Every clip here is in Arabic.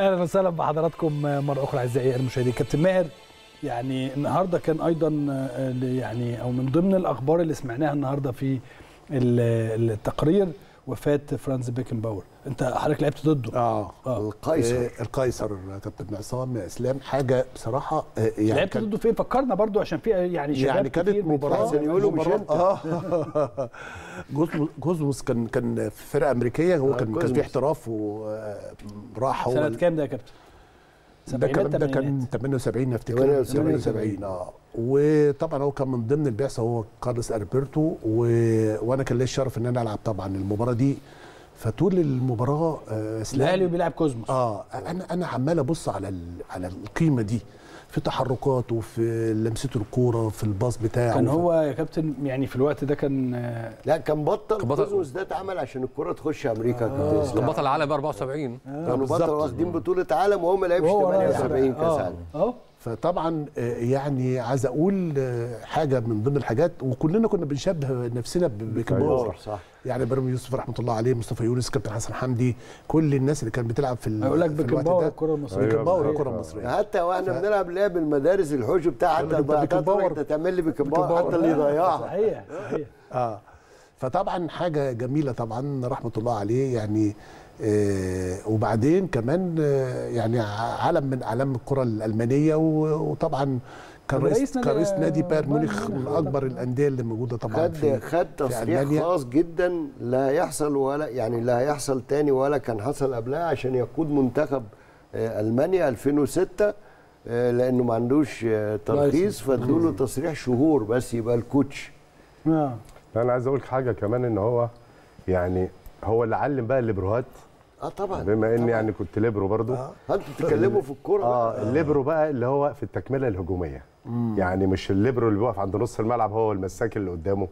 اهلا وسهلا بحضراتكم مره اخرى اعزائي المشاهدين. كابتن ماهر، يعني النهارده كان ايضا يعني او من ضمن الاخبار اللي سمعناها النهارده في التقرير وفاه فرانز بيكنباور، انت حضرتك لعبت ضده. القيصر كابتن عصام اسلام، حاجه بصراحه يعني لعبت ضده فين؟ فكرنا برضو عشان في يعني شباب يعني كانت مباراه زي ما يقولوا كوزموس كان في فرقه امريكيه، هو كان في احتراف وراح. هو سنه كام ده يا كابتن؟ ده كان 78 افتكر، 78 وطبعا هو كان من ضمن البعثه هو كارلوس البرتو، وانا كان ليا الشرف ان انا العب طبعا المباراه دي. فطول المباراه الاهلي بيلعب كوزموس، انا عمال ابص على القيمه دي في تحركاته، وفي لمسته الكوره، في الباص بتاعه. كان هو يا كابتن يعني في الوقت ده كان لا كان بطل كوزموس ده اتعمل عشان الكوره تخش امريكا. كان بطل العالم 74، كانوا بطل واخدين بطوله عالم وهو ما لعبش 78 كاس عالم. فطبعا يعني عايز اقول حاجه من ضمن الحاجات، وكلنا كنا بنشبه نفسنا ببيكنباور، يعني برامي يوسف رحمه الله عليه، مصطفى يونس، كابتن حسن حمدي، كل الناس اللي كانت بتلعب في الوقت ده بيكنباور الكره المصريه، بيكنباور الكره المصريه. حتى واحنا بنلعب لعب المدارس الحوش بتاع، حتى تعمل لي بيكنباور حتى اللي يضيعها. صحيح صحيح. فطبعا حاجه جميله طبعا رحمه الله عليه يعني. وبعدين كمان يعني علم من اعلام الكره الالمانيه، وطبعا كان رئيس نادي بايرن ميونخ من اكبر الانديه اللي موجوده طبعا في تصريح خاص جدا، لا يحصل ولا يعني لا هيحصل تاني ولا كان حصل قبلها، عشان يقود منتخب المانيا 2006 لانه ما عندوش ترخيص، فادوا له تصريح شهور بس يبقى الكوتش. انا عايز اقول حاجه كمان، ان هو يعني هو اللي علم بقى الليبروهات. طبعا بما اني يعني كنت ليبرو برضو. انتوا بتتكلموا في الكوره بقى. الليبرو بقى اللي هو في التكمله الهجوميه، يعني مش الليبرو اللي بيقف عند نص الملعب هو المساك اللي قدامه،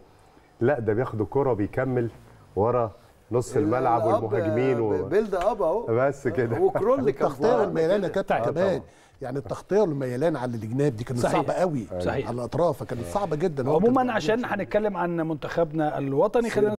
لا ده بياخد الكوره وبيكمل ورا نص الملعب والمهاجمين بيلد اب اهو بس كده، وكرول التغطيه الميلانه كابتن كمان، يعني التغطيه والميلان على الجناب دي كانت صعبه قوي. صحيح. على الاطراف كانت صعبه جدا. عموما عشان هنتكلم عن منتخبنا الوطني خلينا